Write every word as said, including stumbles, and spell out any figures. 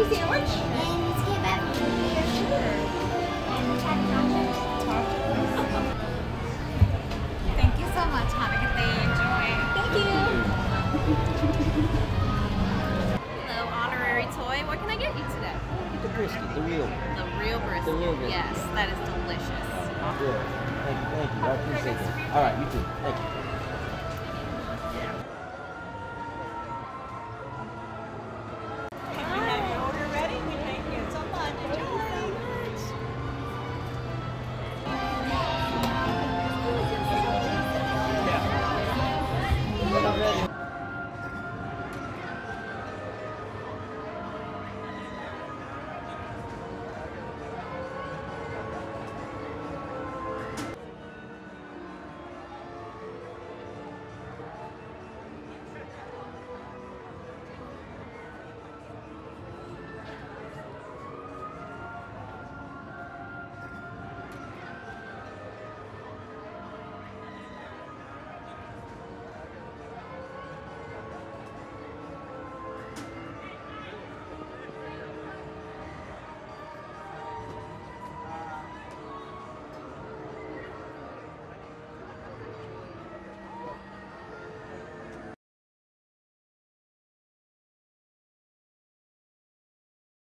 turkey sandwich. And let's get back to your sugar. And let's have nachos. Thank you so much. Have a good day. Enjoy. Thank you. Hello, honorary toy. What can I get you today? The brisket, the real. The real brisket. The real brisket. Yes, that is delicious. Good. Thank you. Thank you. I appreciate it. All right, you too. Thank you.